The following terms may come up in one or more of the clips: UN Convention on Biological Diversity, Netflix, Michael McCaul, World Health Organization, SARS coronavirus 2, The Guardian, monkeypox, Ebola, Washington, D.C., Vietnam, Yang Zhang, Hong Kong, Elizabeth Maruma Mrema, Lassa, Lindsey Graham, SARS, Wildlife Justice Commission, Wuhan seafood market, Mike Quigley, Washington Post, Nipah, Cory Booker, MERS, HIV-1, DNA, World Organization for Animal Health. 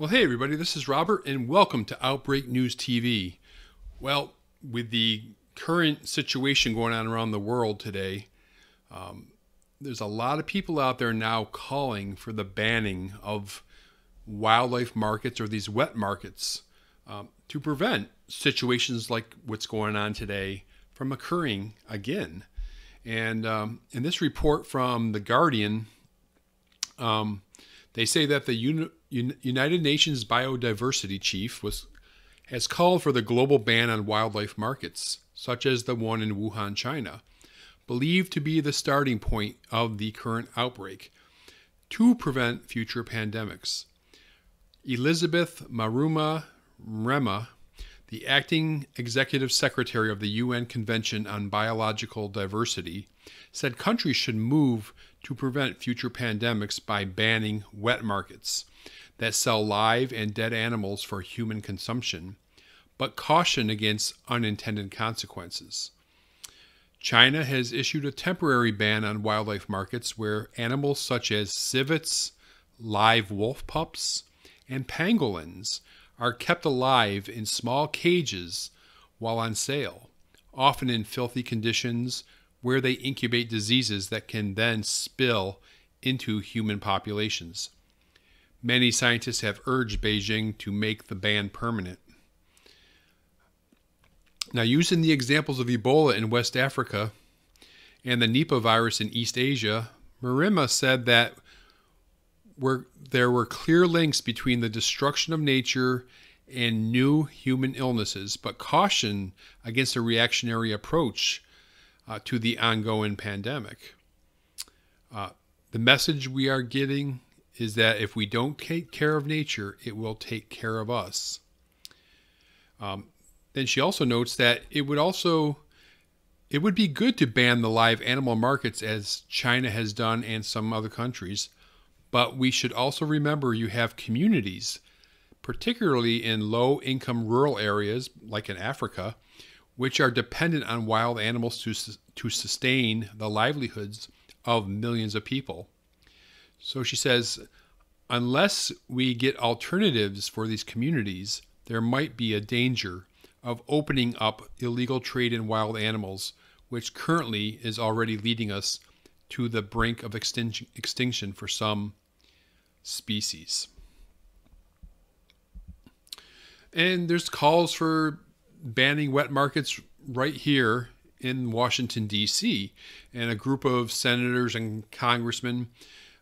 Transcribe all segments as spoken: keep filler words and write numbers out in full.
Well, hey, everybody, this is Robert, and welcome to Outbreak News T V. Well, with the current situation going on around the world today, um, there's a lot of people out there now calling for the banning of wildlife markets or these wet markets um, to prevent situations like what's going on today from occurring again. And um, in this report from The Guardian, um, they say that the Uni- United Nations Biodiversity Chief was, has called for the global ban on wildlife markets, such as the one in Wuhan, China, believed to be the starting point of the current outbreak, to prevent future pandemics. Elizabeth Maruma Mrema, the acting executive secretary of the U N Convention on Biological Diversity, said countries should move to prevent future pandemics by banning wet markets that sell live and dead animals for human consumption, but caution against unintended consequences. China has issued a temporary ban on wildlife markets where animals such as civets, live wolf pups, and pangolins are kept alive in small cages while on sale, often in filthy conditions where they incubate diseases that can then spill into human populations. Many scientists have urged Beijing to make the ban permanent. Now, using the examples of Ebola in West Africa and the Nipah virus in East Asia, Mrema said that Were, there were clear links between the destruction of nature and new human illnesses, but caution against a reactionary approach uh, to the ongoing pandemic. Uh, the message we are getting is that if we don't take care of nature, it will take care of us. Um, then she also notes that it would also, it would be good to ban the live animal markets as China has done and some other countries. But we should also remember you have communities, particularly in low-income rural areas, like in Africa, which are dependent on wild animals to, to sustain the livelihoods of millions of people. So she says, unless we get alternatives for these communities, there might be a danger of opening up illegal trade in wild animals, which currently is already leading us to the brink of extin- extinction for some species. And there's calls for banning wet markets right here in Washington, D C, and a group of senators and congressmen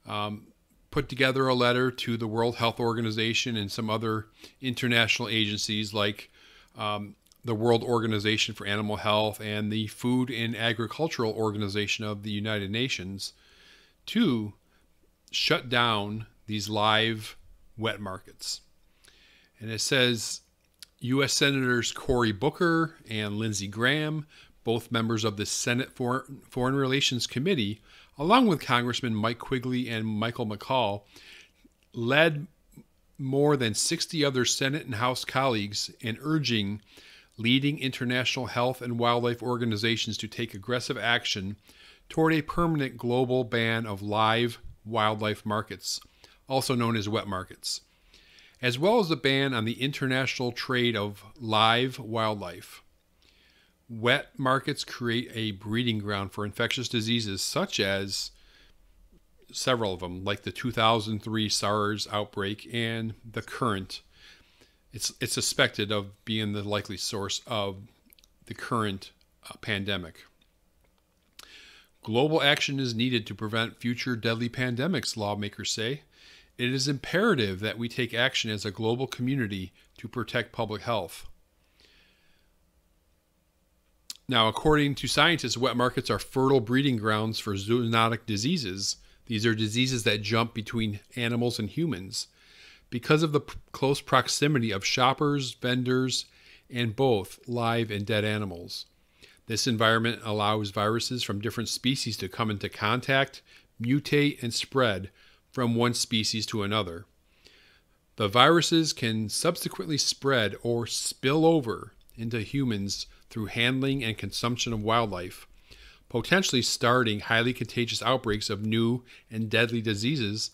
um, put together a letter to the World Health Organization and some other international agencies like um, the World Organization for Animal Health and the Food and Agricultural Organization of the United Nations to shut down these live wet markets. And it says U S Senators Cory Booker and Lindsey Graham, both members of the Senate Foreign Relations Committee, along with Congressman Mike Quigley and Michael McCaul, led more than sixty other Senate and House colleagues in urging leading international health and wildlife organizations to take aggressive action toward a permanent global ban of live wildlife markets, also known as wet markets, as well as a ban on the international trade of live wildlife. Wet markets create a breeding ground for infectious diseases such as several of them, like the two thousand three SARS outbreak and the current It's, it's suspected of being the likely source of the current uh, pandemic. Global action is needed to prevent future deadly pandemics, lawmakers say. It is imperative that we take action as a global community to protect public health. Now, according to scientists, wet markets are fertile breeding grounds for zoonotic diseases. These are diseases that jump between animals and humans, because of the p- close proximity of shoppers, vendors, and both live and dead animals. This environment allows viruses from different species to come into contact, mutate, and spread from one species to another. The viruses can subsequently spread or spill over into humans through handling and consumption of wildlife, potentially starting highly contagious outbreaks of new and deadly diseases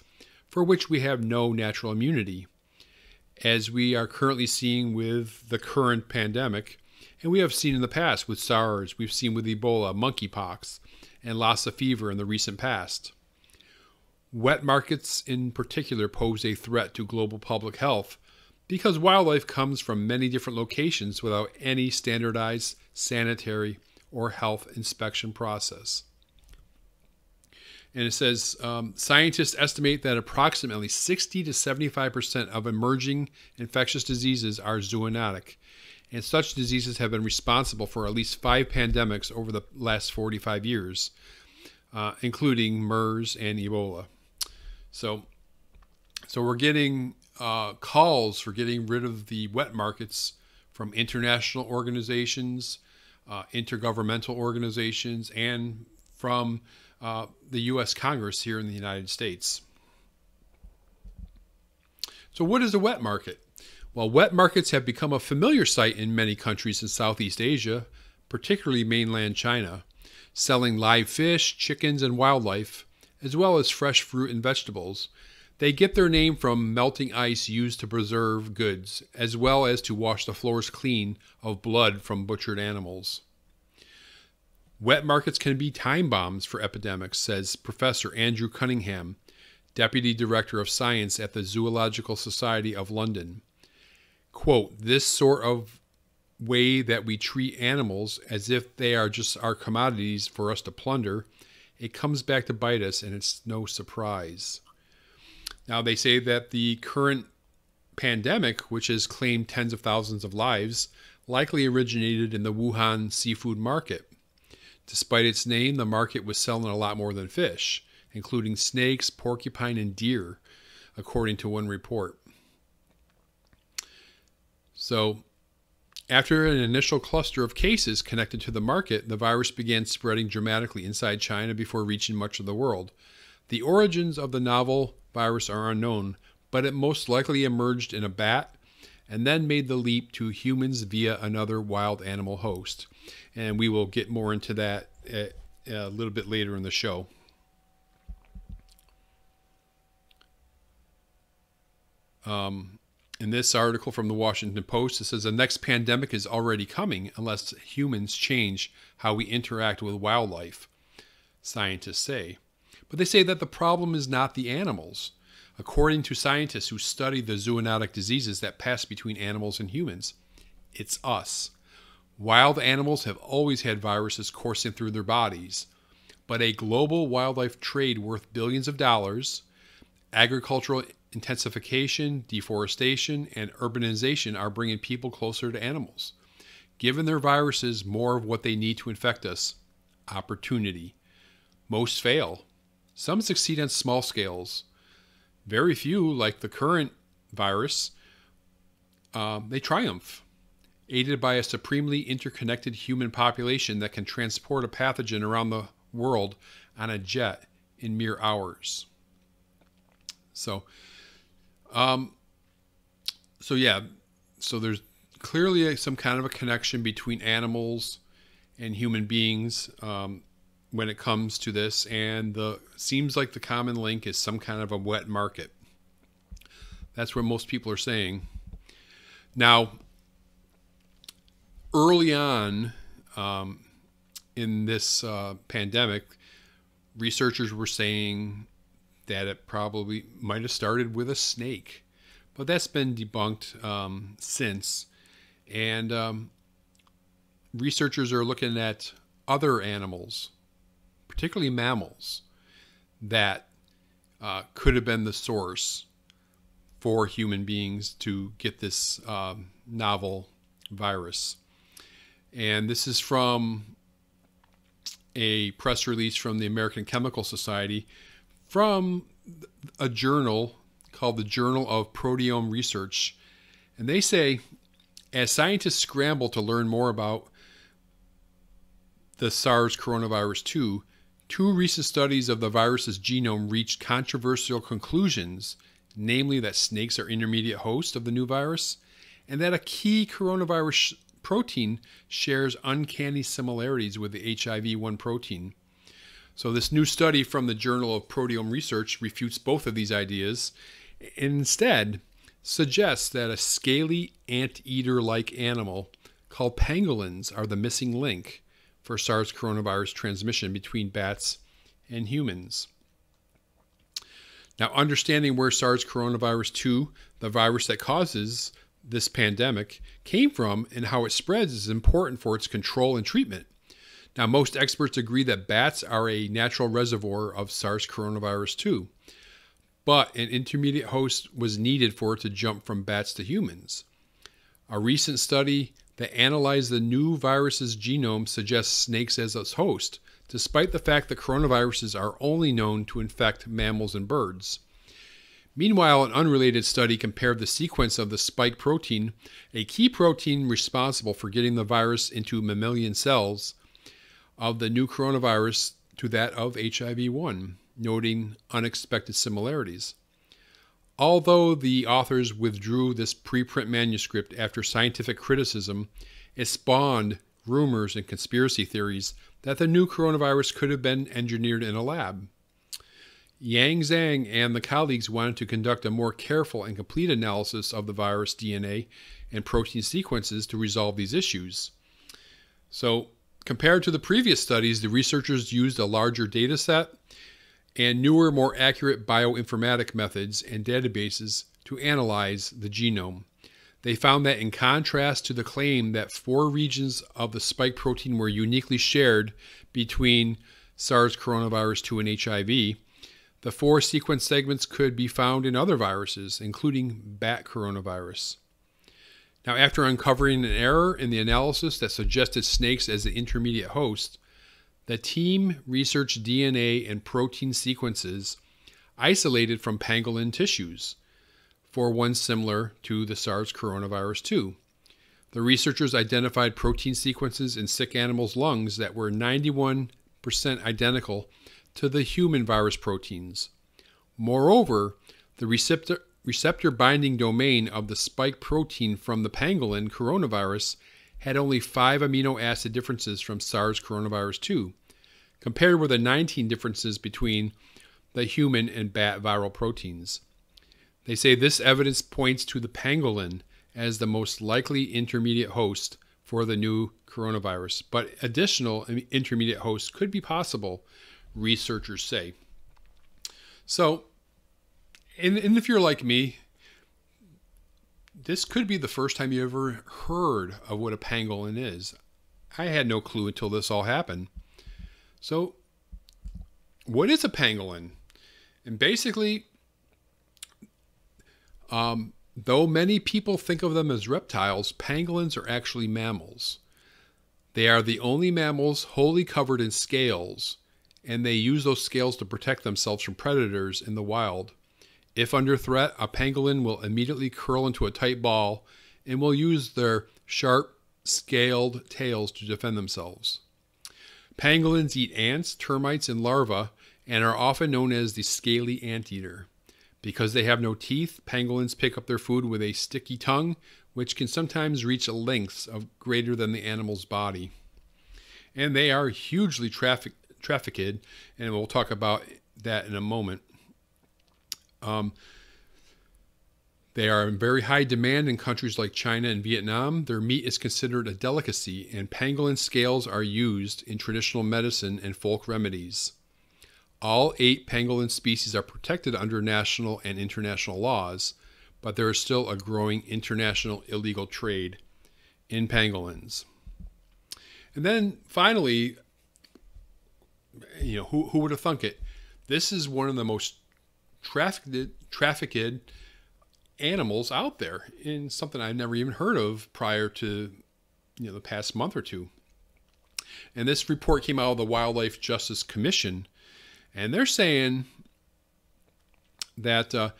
for which we have no natural immunity. as we are currently seeing with the current pandemic. And we have seen in the past with SARS, we've seen with Ebola, monkeypox, and Lassa fever in the recent past. Wet markets in particular pose a threat to global public health because wildlife comes from many different locations without any standardized sanitary or health inspection process. And it says, um, scientists estimate that approximately sixty to seventy-five percent of emerging infectious diseases are zoonotic, and such diseases have been responsible for at least five pandemics over the last forty-five years, uh, including MERS and Ebola. So, so we're getting uh, calls for getting rid of the wet markets from international organizations, uh, intergovernmental organizations, and from uh, the U S Congress here in the United States. So what is a wet market? Well, wet markets have become a familiar sight in many countries in Southeast Asia, particularly mainland China, selling live fish, chickens, and wildlife, as well as fresh fruit and vegetables. They get their name from melting ice used to preserve goods, as well as to wash the floors clean of blood from butchered animals. Wet markets can be time bombs for epidemics, says Professor Andrew Cunningham, Deputy Director of Science at the Zoological Society of London. Quote, this sort of way that we treat animals as if they are just our commodities for us to plunder, it comes back to bite us, and it's no surprise. Now, they say that the current pandemic, which has claimed tens of thousands of lives, likely originated in the Wuhan seafood market. Despite its name, the market was selling a lot more than fish, including snakes, porcupine, and deer, according to one report. So, after an initial cluster of cases connected to the market, the virus began spreading dramatically inside China before reaching much of the world. The origins of the novel virus are unknown, but it most likely emerged in a bat and then made the leap to humans via another wild animal host. And we will get more into that a, a little bit later in the show. Um... In this article from the Washington Post, it says the next pandemic is already coming unless humans change how we interact with wildlife, scientists say. But they say that the problem is not the animals. According to scientists who study the zoonotic diseases that pass between animals and humans, it's us. Wild animals have always had viruses coursing through their bodies, but a global wildlife trade worth billions of dollars, agricultural intensification, deforestation, and urbanization are bringing people closer to animals, giving their viruses more of what they need to infect us, opportunity. Most fail. Some succeed on small scales. Very few, like the current virus, um, they triumph, aided by a supremely interconnected human population that can transport a pathogen around the world on a jet in mere hours. So, Um, so yeah, so there's clearly a, some kind of a connection between animals and human beings um, when it comes to this, and the seems like the common link is some kind of a wet market. That's what most people are saying. Now, early on um, in this uh, pandemic, researchers were saying that it probably might have started with a snake, but that's been debunked um, since. And um, researchers are looking at other animals, particularly mammals, that uh, could have been the source for human beings to get this um, novel virus. And this is from a press release from the American Chemical Society, from a journal called the Journal of Proteome Research. And they say, as scientists scramble to learn more about the SARS coronavirus two, two recent studies of the virus's genome reached controversial conclusions, namely that snakes are intermediate hosts of the new virus and that a key coronavirus protein shares uncanny similarities with the H I V one protein. So this new study from the Journal of Proteome Research refutes both of these ideas. Instead, suggests that a scaly anteater-like animal called pangolins are the missing link for SARS coronavirus transmission between bats and humans. Now, understanding where SARS coronavirus two, the virus that causes this pandemic, came from and how it spreads is important for its control and treatment. Now, most experts agree that bats are a natural reservoir of SARS coronavirus two, but an intermediate host was needed for it to jump from bats to humans. A recent study that analyzed the new virus's genome suggests snakes as its host, despite the fact that coronaviruses are only known to infect mammals and birds. Meanwhile, an unrelated study compared the sequence of the spike protein, a key protein responsible for getting the virus into mammalian cells, of the new coronavirus to that of H I V one, noting unexpected similarities. Although the authors withdrew this preprint manuscript after scientific criticism, it spawned rumors and conspiracy theories that the new coronavirus could have been engineered in a lab. Yang Zhang and the colleagues wanted to conduct a more careful and complete analysis of the virus D N A and protein sequences to resolve these issues. So, compared to the previous studies, the researchers used a larger data set and newer, more accurate bioinformatic methods and databases to analyze the genome. They found that in contrast to the claim that four regions of the spike protein were uniquely shared between SARS coronavirus two and H I V, the four sequence segments could be found in other viruses, including bat coronavirus. Now, after uncovering an error in the analysis that suggested snakes as the intermediate host, the team researched D N A and protein sequences isolated from pangolin tissues for one similar to the SARS coronavirus two. The researchers identified protein sequences in sick animals' lungs that were ninety-one percent identical to the human virus proteins. Moreover, the receptor receptor binding domain of the spike protein from the pangolin coronavirus had only five amino acid differences from SARS coronavirus two, compared with the nineteen differences between the human and bat viral proteins. They say this evidence points to the pangolin as the most likely intermediate host for the new coronavirus, but additional intermediate hosts could be possible, researchers say. So, And, and if you're like me, this could be the first time you ever heard of what a pangolin is. I had no clue until this all happened. So, what is a pangolin? And basically, um, though many people think of them as reptiles, pangolins are actually mammals. They are the only mammals wholly covered in scales, and they use those scales to protect themselves from predators in the wild. If under threat, a pangolin will immediately curl into a tight ball and will use their sharp, scaled tails to defend themselves. Pangolins eat ants, termites, and larvae, and are often known as the scaly anteater. Because they have no teeth, pangolins pick up their food with a sticky tongue, which can sometimes reach lengths of greater than the animal's body. And they are hugely traffic- trafficked, and we'll talk about that in a moment. Um, they are in very high demand in countries like China and Vietnam. Their meat is considered a delicacy, and pangolin scales are used in traditional medicine and folk remedies. All eight pangolin species are protected under national and international laws, but there is still a growing international illegal trade in pangolins. And then finally, you know, who, who would have thunk it? This is one of the most Trafficked, trafficked animals out there, in something I've never even heard of prior to, you know, the past month or two. And this report came out of the Wildlife Justice Commission, and they're saying that uh,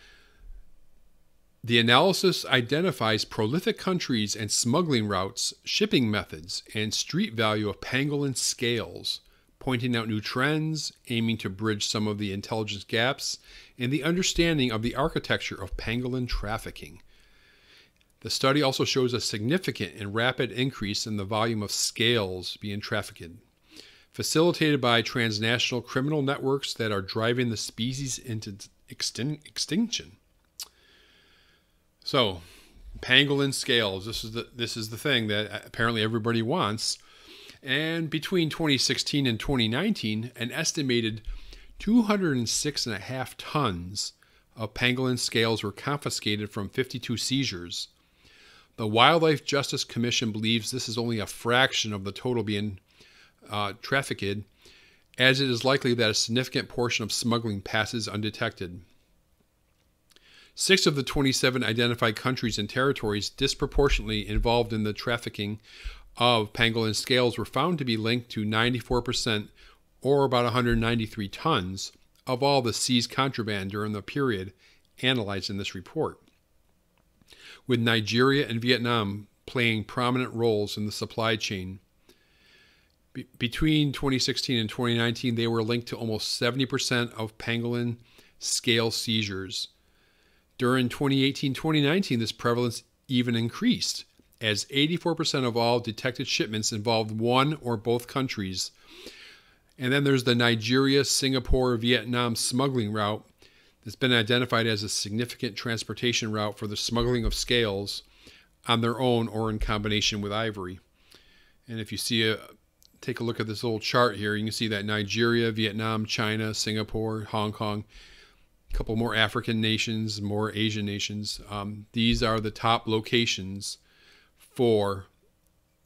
the analysis identifies prolific countries and smuggling routes, shipping methods, and street value of pangolin scales, pointing out new trends, aiming to bridge some of the intelligence gaps, and the understanding of the architecture of pangolin trafficking. The study also shows a significant and rapid increase in the volume of scales being trafficked, facilitated by transnational criminal networks that are driving the species into extin- extinction. So pangolin scales, this is the this is the thing that apparently everybody wants. And between twenty sixteen and twenty nineteen, an estimated two hundred six and a half tons of pangolin scales were confiscated from fifty-two seizures. The Wildlife Justice Commission believes this is only a fraction of the total being uh, trafficked, as it is likely that a significant portion of smuggling passes undetected. Six of the twenty-seven identified countries and territories disproportionately involved in the trafficking of pangolin scales were found to be linked to ninety-four percent, or about one hundred ninety-three tons, of all the seized contraband during the period analyzed in this report, with Nigeria and Vietnam playing prominent roles in the supply chain. Be- between twenty sixteen and twenty nineteen, they were linked to almost seventy percent of pangolin scale seizures. During twenty eighteen to twenty nineteen, this prevalence even increased, as eighty-four percent of all detected shipments involved one or both countries. And then there's the Nigeria, Singapore, Vietnam smuggling route that's been identified as a significant transportation route for the smuggling of scales on their own or in combination with ivory. And if you see a, take a look at this little chart here, you can see that Nigeria, Vietnam, China, Singapore, Hong Kong, a couple more African nations, more Asian nations. Um, these are the top locations for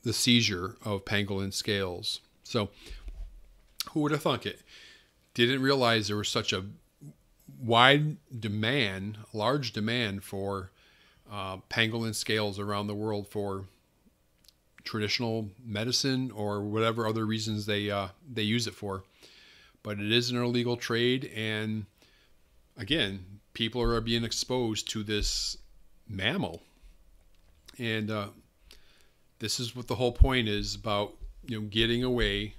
the seizure of pangolin scales. So who would have thunk it? Didn't realize there was such a wide demand, large demand for uh, pangolin scales around the world for traditional medicine or whatever other reasons they, uh, they use it for. But it is an illegal trade. And again, people are being exposed to this mammal. And uh, this is what the whole point is about, you know, getting away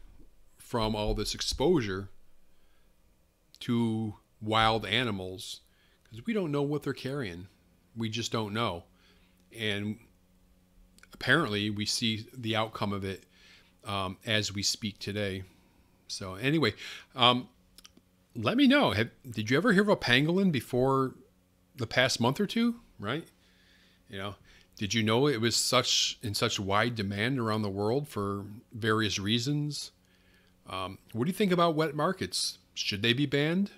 from all this exposure to wild animals, because we don't know what they're carrying. We just don't know. And apparently we see the outcome of it um, as we speak today. So anyway, um, let me know. Have, did you ever hear of a pangolin before the past month or two, right? You know, did you know it was such in such wide demand around the world for various reasons? Um, what do you think about wet markets? Should they be banned?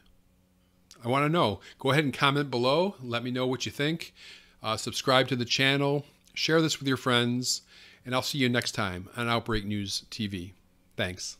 I want to know. Go ahead and comment below. Let me know what you think. Uh, subscribe to the channel. Share this with your friends. And I'll see you next time on Outbreak News T V. Thanks.